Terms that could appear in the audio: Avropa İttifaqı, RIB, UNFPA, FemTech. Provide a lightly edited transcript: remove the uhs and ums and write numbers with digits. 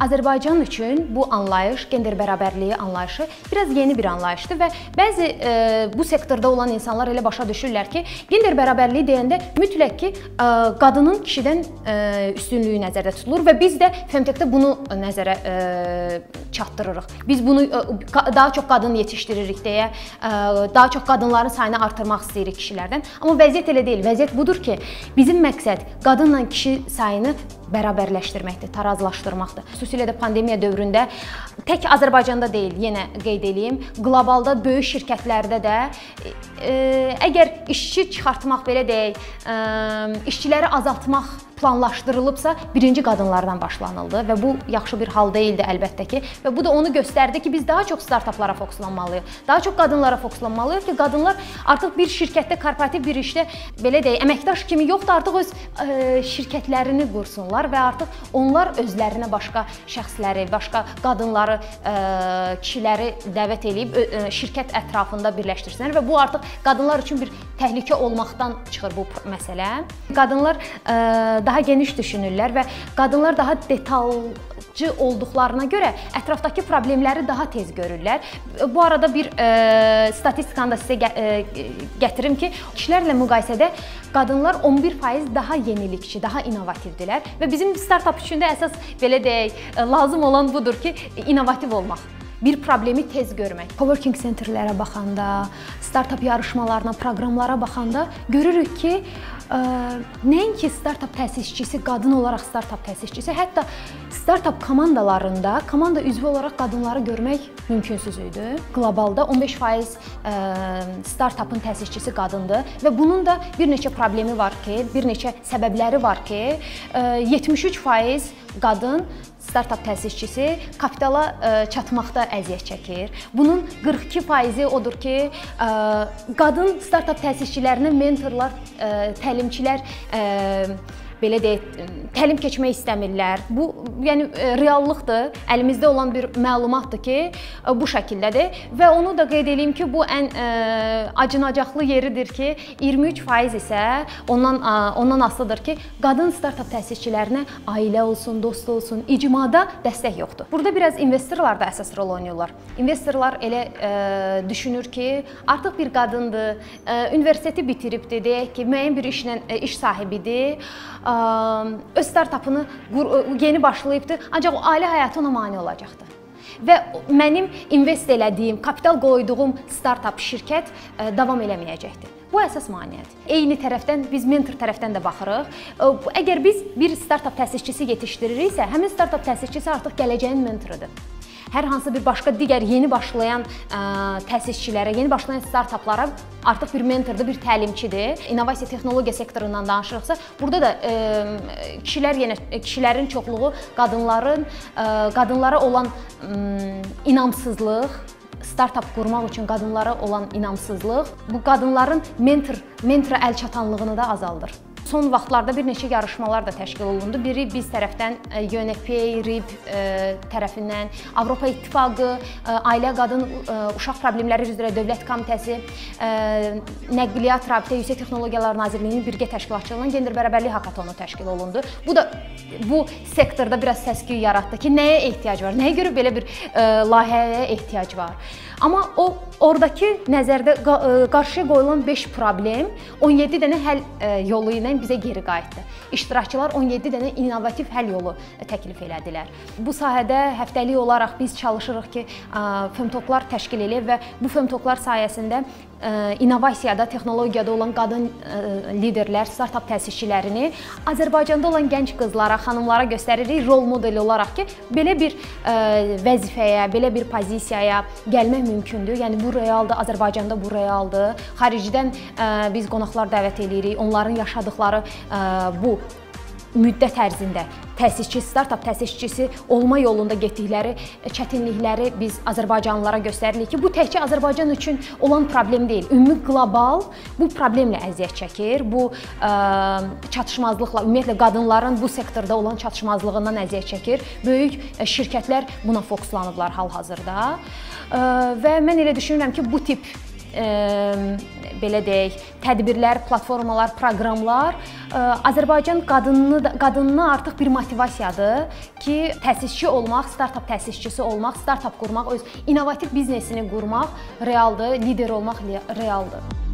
Azərbaycan üçün bu anlayış, gender bərabərliyi anlayışı biraz yeni bir anlayışdır və bəzi bu sektorda olan insanlar elə başa düşürlər ki, gender bərabərliyi deyəndə mütləq ki, qadının kişidən üstünlüyü nəzərdə tutulur və biz də FemTech-də bunu nəzərə çatdırırıq. Biz bunu daha çox qadın yetişdiririk deyə, daha çox qadınların sayını artırmaq istəyirik kişilərdən. Amma vəziyyət elə deyil. Vəziyyət budur ki, bizim məqsəd qadınla kişi sayını bərabərləşdirməkdir, tarazlaşdırmaqdır. Xüsusilə də pandemiya dövründə tək Azərbaycanda deyil, yenə qeyd edeyim, qlobalda böyük şirkətlərdə də əgər işçi çıxartmaq, belə deyək, işçiləri azaltmaq planlaşdırılıbsa, birinci qadınlardan başlanıldı və bu yaxşı bir hal deyildi əlbəttə ki və bu da onu göstərdi ki, biz daha çox startaplara fokuslanmalıyıq, daha çox qadınlara fokuslanmalıyıq ki, qadınlar artıq bir şirkətdə, korporativ bir işdə, belə deyək, əməkdaş kimi yoxdur, artıq öz şirkətlərini qursunlar və artıq onlar özlərinə başqa şəxsləri, başqa qadınları, kişiləri dəvət edib şirkət ətrafında birləşdirsinlər və bu artıq qadınlar üçün bir təhlükə olmaqdan çıxır bu məsələ. Qadınlar daha geniş düşünürlər və qadınlar daha detalcı olduqlarına görə ətrafdakı problemləri daha tez görürlər. Bu arada bir statistikanı da sizə gətirim ki, kişilərlə müqayisədə qadınlar 11% daha yenilikçi, daha inovativdirlər və bizim startap üçün də əsas, belə deyək, lazım olan budur ki, inovativ olmaq. Bir problemi tez görmək. Coworking centerlərə baxanda, startap yarışmalarına, proqramlara baxanda görürük ki, nəinki startap təsisçisi, qadın olaraq startap təsisçisi, hətta startap komandalarında, komanda üzvü olaraq qadınları görmək mümkünsüz idi. Qlobalda 15% startapın təsisçisi qadındır və bunun da bir neçə problemi var ki, bir neçə səbəbləri var ki, 73% qadın startap təsisçisi kapitala çatmaqda əziyyət çəkir. Bunun 42% odur ki, qadın startap təsisçilərinə mentorlar, təlimçilər, belə deyək, təlim keçmək istəmirlər. Bu, yəni, reallıqdır, əlimizdə olan bir məlumatdır ki, bu şəkildədir və onu da qeyd edeyim ki, bu ən acınacaqlı yeridir ki, 23% isə ondan asılıdır ki, qadın startap təsisçilərinə ailə olsun, dost olsun, icmada dəstək yoxdur. Burada biraz investorlar da əsas rol oynayırlar. Investorlar elə düşünür ki, artıq bir qadındır, universiteti bitiribdir, deyək ki, müəyyən bir iş sahibidir, öz startapını yeni başlayıbdır, ancaq o ailə həyatı ona mane olacaqdır. Və mənim invest elədiyim, kapital qoyduğum startap şirkət davam eləməyəcəkdir. Bu əsas maneədir. Eyni tərəfdən, biz mentor tərəfdən də baxırıq. Əgər biz bir startap təsisçisi yetişdiririksə, həmin startap təsisçisi artıq gələcəyin mentorudur. Hər hansı bir başqa digər yeni başlayan təsisçilərə, yeni başlayan startaplara artıq bir mentordur, bir təlimçidir. İnovasiya texnologiya sektorundan danışırıqsa, burada da kişilərin çoxluğu qadınlara olan inamsızlıq, startap qurmaq üçün qadınlara olan inamsızlıq, bu qadınların mentora əl çatanlığını da azaldır. Son vaxtlarda bir neçə yarışmalar da təşkil olundu. Biri biz tərəfdən UNFPA, RIB tərəfindən, Avropa İttifaqı, Ailə, Qadın, Uşaq Problemləri üzrə Dövlət Komitəsi, Nəqliyyat, Rabitə, Yüksək Texnologiyalar Nazirliyinin birgə təşkilatçılığının gender bərabərliyi hakatonu təşkil olundu. Bu da bu sektorda biraz səs-küy yaratdı ki, nəyə ehtiyac var, nəyə görə belə bir layihəyə ehtiyac var. Amma oradakı nəzərdə qarşıya qoyulan 5 problem 17 dənə həll yolu ilə bizə geri qayıtdı. İştirakçılar 17 dənə innovativ həll yolu təklif elədilər. Bu sahədə həftəlik olaraq biz çalışırıq ki, FemTech-lar təşkil edib və bu FemTech-lar sayəsində innovasiyada, texnologiyada olan qadın liderlər, startap təsisçilərini Azərbaycanda olan gənc qızlara, xanımlara göstəririk rol modeli olaraq ki, belə bir vəzifəyə, belə bir pozisiyaya gəlmək mümkündür. Yəni, bu realdır, Azərbaycanda bu realdır. Xaricdən biz qonaqlar dəvət edirik, onların yaşadıkları bu müddət ərzində təsisçi, startap təsisçisi olma yolunda getdikləri çətinlikləri biz Azərbaycanlılara göstəririk ki, bu təkcə Azərbaycan üçün olan problem deyil. Ümumi qlobal bu problemlə əziyyət çəkir, bu çatışmazlıqla, ümumiyyətlə qadınların bu sektorda olan çatışmazlığından əziyyət çəkir. Böyük şirkətlər buna fokuslanıblar hal-hazırda və mən elə düşünürəm ki, bu tip belə deyək, tədbirlər, platformalar, proqramlar Azərbaycan qadınına artıq bir motivasiyadır ki, təsisçi olmaq, startap təsisçisi olmaq, startap qurmaq, öz innovativ biznesini qurmaq realdır, lider olmaq realdır.